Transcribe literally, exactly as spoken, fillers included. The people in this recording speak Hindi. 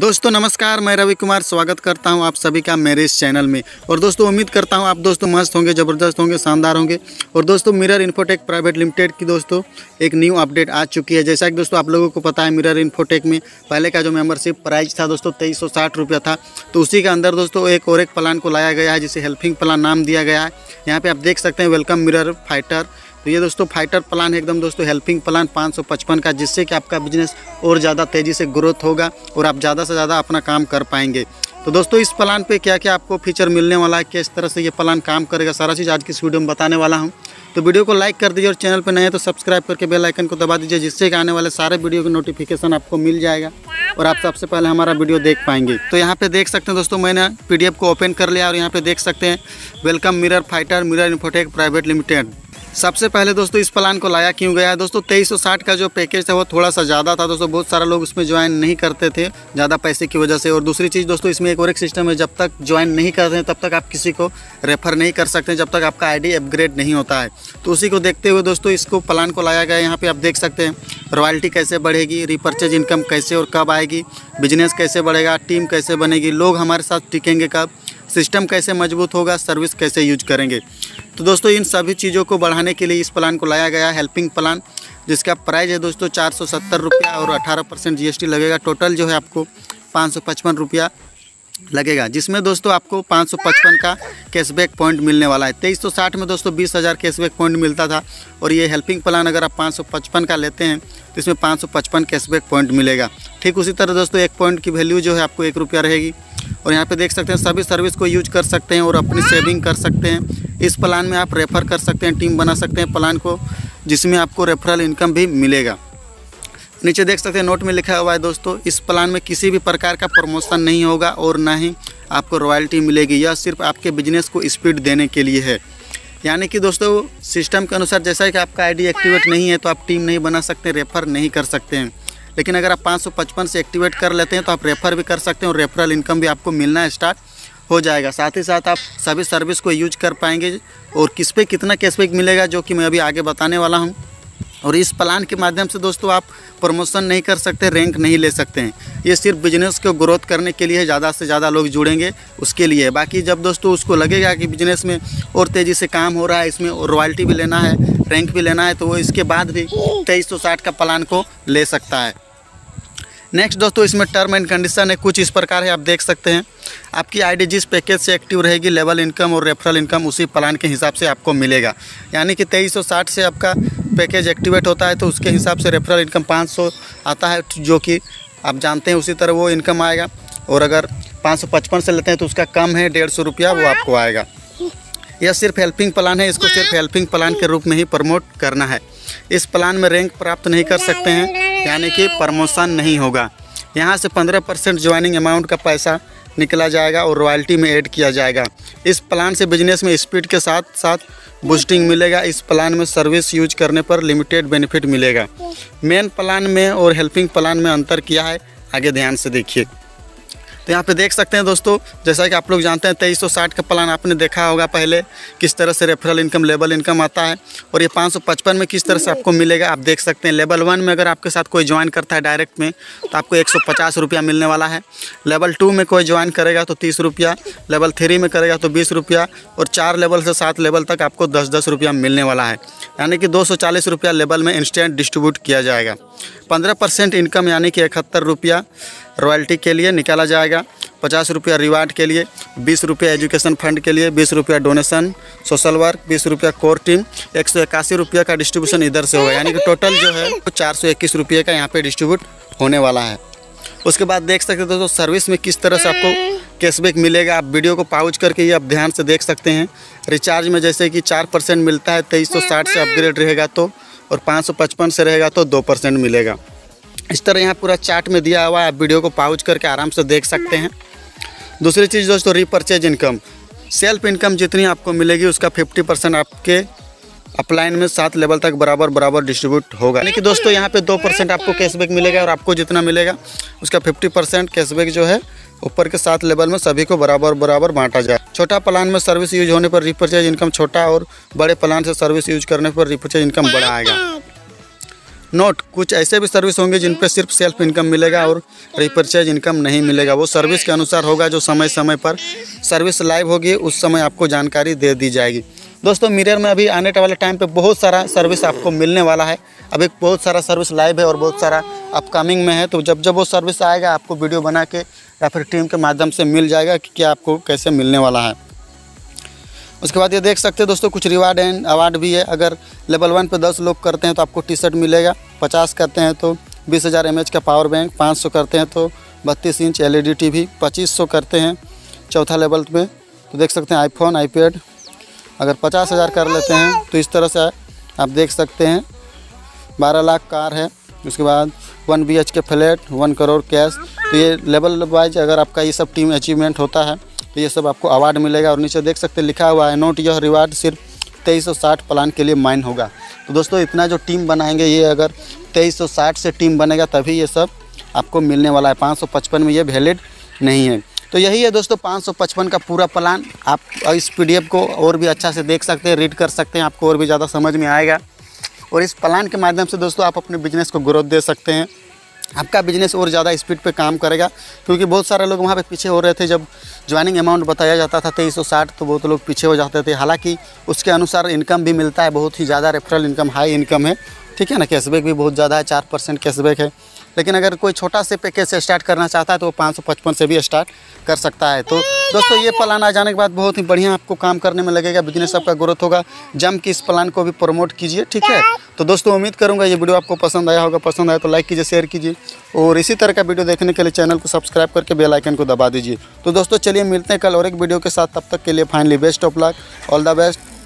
दोस्तों नमस्कार, मैं रवि कुमार स्वागत करता हूं आप सभी का मेरे इस चैनल में। और दोस्तों उम्मीद करता हूं आप दोस्तों मस्त होंगे, ज़बरदस्त होंगे, शानदार होंगे। और दोस्तों मिरर इंफोटेक प्राइवेट लिमिटेड की दोस्तों एक न्यू अपडेट आ चुकी है। जैसा कि दोस्तों आप लोगों को पता है, मिरर इंफोटेक में पहले का जो मेम्बरशिप प्राइस था दोस्तों तेईस सौ साठ रुपया था, तो उसी के अंदर दोस्तों एक और एक प्लान को लाया गया है जिसे हेल्पिंग प्लान नाम दिया गया है। यहाँ पर आप देख सकते हैं वेलकम मिरर फाइटर, तो ये दोस्तों फाइटर प्लान है एकदम दोस्तों हेल्पिंग प्लान पाँच सौ पचपन का, जिससे कि आपका बिजनेस और ज़्यादा तेज़ी से ग्रोथ होगा और आप ज़्यादा से ज़्यादा अपना काम कर पाएंगे। तो दोस्तों इस प्लान पे क्या क्या आपको फीचर मिलने वाला है, किस तरह से ये प्लान काम करेगा, सारा चीज़ आज की इस वीडियो में बताने वाला हूँ। तो वीडियो को लाइक कर दीजिए और चैनल पर नए तो सब्सक्राइब करके बेल आइकन को दबा दीजिए, जिससे कि आने वाले सारे वीडियो की नोटिफिकेशन आपको मिल जाएगा और आप सबसे पहले हमारा वीडियो देख पाएंगे। तो यहाँ पे देख सकते हैं दोस्तों मैंने पीडीएफ को ओपन कर लिया और यहाँ पे देख सकते हैं welcome mirror fighter mirror infotech private limited. सबसे पहले दोस्तों इस प्लान को लाया क्यों गया है दोस्तों, तेईस सौ साठ का जो पैकेज था वो थोड़ा सा ज़्यादा था दोस्तों, बहुत सारा लोग उसमें ज्वाइन नहीं करते थे ज़्यादा पैसे की वजह से। और दूसरी चीज़ दोस्तों इसमें एक और एक सिस्टम है, जब तक ज्वाइन नहीं करते हैं तब तक आप किसी को रेफर नहीं कर सकते, जब तक आपका आई डी अपग्रेड नहीं होता है। तो उसी को देखते हुए दोस्तों इसको प्लान को लाया गया। यहाँ पर आप देख सकते हैं रॉयल्टी कैसे बढ़ेगी, रिपर्चेज इनकम कैसे और कब आएगी, बिजनेस कैसे बढ़ेगा, टीम कैसे बनेगी, लोग हमारे साथ टिकेंगे कब, सिस्टम कैसे मजबूत होगा, सर्विस कैसे यूज करेंगे। तो दोस्तों इन सभी चीज़ों को बढ़ाने के लिए इस प्लान को लाया गया हेल्पिंग प्लान, जिसका प्राइस है दोस्तों चार सौ सत्तर रुपया और अठारह परसेंट जीएसटी लगेगा। टोटल जो है आपको पाँच सौ पचपन रुपया लगेगा, जिसमें दोस्तों आपको पाँच सौ पचपन का कैशबैक पॉइंट मिलने वाला है। तेईस सौ साठ में दोस्तों बीस हज़ार कैशबैक पॉइंट मिलता था और ये हेल्पिंग प्लान अगर आप पाँच सौ पचपन का लेते हैं तो इसमें पाँच सौ पचपन कैशबैक पॉइंट मिलेगा। ठीक उसी तरह दोस्तों एक पॉइंट की वैल्यू जो है आपको एक रुपया रहेगी। और यहाँ पे देख सकते हैं सभी सर्विस को यूज कर सकते हैं और अपनी सेविंग कर सकते हैं। इस प्लान में आप रेफ़र कर सकते हैं, टीम बना सकते हैं प्लान को, जिसमें आपको रेफरल इनकम भी मिलेगा। नीचे देख सकते हैं नोट में लिखा हुआ है दोस्तों इस प्लान में किसी भी प्रकार का प्रमोशन नहीं होगा और ना ही आपको रॉयल्टी मिलेगी, यह सिर्फ आपके बिजनेस को स्पीड देने के लिए है। यानी कि दोस्तों सिस्टम के अनुसार जैसा कि आपका आईडी एक्टिवेट नहीं है तो आप टीम नहीं बना सकते, रेफर नहीं कर सकते हैं। लेकिन अगर आप पाँच सौ पचपन से एक्टिवेट कर लेते हैं तो आप रेफ़र भी कर सकते हैं और रेफरल इनकम भी आपको मिलना स्टार्ट हो जाएगा। साथ ही साथ आप सभी सर्विस को यूज कर पाएंगे और किस पे कितना कैशबैक मिलेगा जो कि मैं अभी आगे बताने वाला हूं। और इस प्लान के माध्यम से दोस्तों आप प्रमोशन नहीं कर सकते, रैंक नहीं ले सकते हैं, ये सिर्फ बिजनेस को ग्रोथ करने के लिए ज़्यादा से ज़्यादा लोग जुड़ेंगे उसके लिए। बाकी जब दोस्तों उसको लगेगा कि बिजनेस में और तेज़ी से काम हो रहा है, इसमें रॉयल्टी भी लेना है, रैंक भी लेना है, तो वो इसके बाद भी तेईस सौ साठ का प्लान को ले सकता है। नेक्स्ट दोस्तों इसमें टर्म एंड कंडीशन है, कुछ इस प्रकार है, आप देख सकते हैं। आपकी आईडी जिस पैकेज से एक्टिव रहेगी, लेवल इनकम और रेफरल इनकम उसी प्लान के हिसाब से आपको मिलेगा। यानी कि तेईस सौ साठ से आपका पैकेज एक्टिवेट होता है तो उसके हिसाब से रेफरल इनकम पाँच सौ आता है, जो कि आप जानते हैं उसी तरह वो इनकम आएगा। और अगर पाँच सौ पचपन से लेते हैं तो उसका कम है डेढ़ सौ रुपया वो आपको आएगा। यह सिर्फ हेल्पिंग प्लान है, इसको सिर्फ हेल्पिंग प्लान के रूप में ही प्रमोट करना है। इस प्लान में रैंक प्राप्त नहीं कर सकते हैं, यानी कि प्रमोशन नहीं होगा। यहाँ से पंद्रह परसेंट ज्वाइनिंग अमाउंट का पैसा निकला जाएगा और रॉयल्टी में ऐड किया जाएगा। इस प्लान से बिजनेस में स्पीड के साथ साथ बूस्टिंग मिलेगा। इस प्लान में सर्विस यूज करने पर लिमिटेड बेनिफिट मिलेगा। मेन प्लान में और हेल्पिंग प्लान में अंतर किया है, आगे ध्यान से देखिए। तो यहाँ पे देख सकते हैं दोस्तों, जैसा कि आप लोग जानते हैं तेईस सौ साठ का प्लान आपने देखा होगा पहले, किस तरह से रेफरल इनकम लेवल इनकम आता है। और ये पाँच सौ पचपन में किस तरह से आपको मिलेगा आप देख सकते हैं। लेवल वन में अगर आपके साथ कोई ज्वाइन करता है डायरेक्ट में तो आपको एक सौ पचास रुपया मिलने वाला है। लेवल टू में कोई ज्वाइन करेगा तो तीस रुपया, लेवल थ्री में करेगा तो बीस रुपया, और चार लेवल से सात लेवल तक आपको दस दस रुपया मिलने वाला है। यानी कि दो सौ चालीस रुपया लेवल में इंस्टेंट डिस्ट्रीब्यूट किया जाएगा। पंद्रह परसेंट इनकम यानी कि इकहत्तर रुपया रॉयल्टी के लिए निकाला जाएगा, पचास रुपया रिवार्ड के लिए, बीस रुपया एजुकेशन फंड के लिए, बीस रुपया डोनेशन सोशल वर्क, बीस रुपया कोर टीम, एक सौ इक्यासी रुपये का डिस्ट्रीब्यूशन इधर से होगा। यानी कि टोटल जो है वो चार सौ इक्कीस रुपये का यहाँ पे डिस्ट्रीब्यूट होने वाला है। उसके बाद देख सकते हैं दोस्तों सर्विस में किस तरह से आपको कैशबैक मिलेगा, आप वीडियो को पाउच करके ये आप ध्यान से देख सकते हैं। रिचार्ज में जैसे कि चार परसेंट मिलता है, तेईस सौ साठ से अपग्रेड रहेगा तो, और पाँच सौ पचपन से रहेगा तो दो परसेंट मिलेगा। इस तरह यहाँ पूरा चार्ट में दिया हुआ है, आप वीडियो को पाउच करके आराम से देख सकते हैं। दूसरी चीज़ दोस्तों रीपर्चेज इनकम, सेल्फ इनकम जितनी आपको मिलेगी उसका पचास परसेंट आपके अपलाइन में सात लेवल तक बराबर बराबर डिस्ट्रीब्यूट होगा। यानी कि दोस्तों यहाँ पे दो परसेंट आपको कैशबैक मिलेगा और आपको जितना मिलेगा उसका पचास परसेंट कैशबैक जो है ऊपर के सात लेवल में सभी को बराबर बराबर बांटा जाए। छोटा प्लान में सर्विस यूज होने पर रिपर्चेज इनकम छोटा और बड़े प्लान से सर्विस यूज करने पर रिपर्चेज इनकम बढ़ाएगा। नोट कुछ ऐसे भी सर्विस होंगे जिन पर सिर्फ सेल्फ इनकम मिलेगा और रिपरचेज इनकम नहीं मिलेगा। वो सर्विस के अनुसार होगा, जो समय समय पर सर्विस लाइव होगी उस समय आपको जानकारी दे दी जाएगी। दोस्तों मिरर में अभी आने वाले टाइम पे बहुत सारा सर्विस आपको मिलने वाला है। अभी बहुत सारा सर्विस लाइव है और बहुत सारा अपकमिंग में है, तो जब जब वो सर्विस आएगा आपको वीडियो बना के या फिर टीम के माध्यम से मिल जाएगा कि क्या आपको कैसे मिलने वाला है। उसके बाद ये देख सकते हैं दोस्तों कुछ रिवार्ड एंड अवार्ड भी है। अगर लेवल वन पे दस लोग करते हैं तो आपको टी शर्ट मिलेगा, पचास करते हैं तो बीस हज़ार एम एच का पावर बैंक, पाँच सौ करते हैं तो बत्तीस inch L E D T V, पच्चीस सौ करते हैं चौथा लेवल पे तो देख सकते हैं आईफोन आईपैड। अगर पचास हज़ार कर लेते हैं तो इस तरह से आप देख सकते हैं बारह लाख कार है। उसके बाद one B H K flat, one crore cash. तो ये लेवल वाइज अगर आपका ये सब टीम अचीवमेंट होता है तो ये सब आपको अवार्ड मिलेगा। और नीचे देख सकते हैं लिखा हुआ है नोट यह रिवार्ड सिर्फ तेईस सौ साठ प्लान के लिए माइन होगा। तो दोस्तों इतना जो टीम बनाएंगे ये अगर तेईस सौ साठ से टीम बनेगा तभी ये सब आपको मिलने वाला है। पाँच सौ पचपन में ये वैलिड नहीं है। तो यही है दोस्तों पाँच सौ पचपन का पूरा प्लान। आप इस पीडीएफ को और भी अच्छा से देख सकते हैं, रीड कर सकते हैं, आपको और भी ज़्यादा समझ में आएगा। और इस प्लान के माध्यम से दोस्तों आप अपने बिजनेस को ग्रोथ दे सकते हैं। आपका बिजनेस और ज़्यादा स्पीड पे काम करेगा, क्योंकि बहुत सारे लोग वहाँ पे पीछे हो रहे थे। जब ज्वाइनिंग अमाउंट बताया जाता था तेईस सौ साठ तो बहुत लोग पीछे हो जाते थे। हालांकि उसके अनुसार इनकम भी मिलता है, बहुत ही ज़्यादा रेफरल इनकम, हाई इनकम है, ठीक है ना। कैशबैक भी बहुत ज़्यादा है, चार परसेंट कैशबैक है। लेकिन अगर कोई छोटा से पैकेज से स्टार्ट करना चाहता है तो वो पाँच सौ पचपन से भी स्टार्ट कर सकता है। तो दोस्तों ये प्लान आ जाने के बाद बहुत ही बढ़िया आपको काम करने में लगेगा, बिजनेस आपका ग्रोथ होगा। जम के इस प्लान को भी प्रमोट कीजिए, ठीक है। तो दोस्तों उम्मीद करूँगा ये वीडियो आपको पसंद आया होगा। पसंद आया तो लाइक कीजिए, शेयर कीजिए और इसी तरह का वीडियो देखने के लिए चैनल को सब्सक्राइब करके बेल आइकन को दबा दीजिए। तो दोस्तों चलिए मिलते हैं कल और एक वीडियो के साथ। तब तक के लिए finally best of luck, all the best.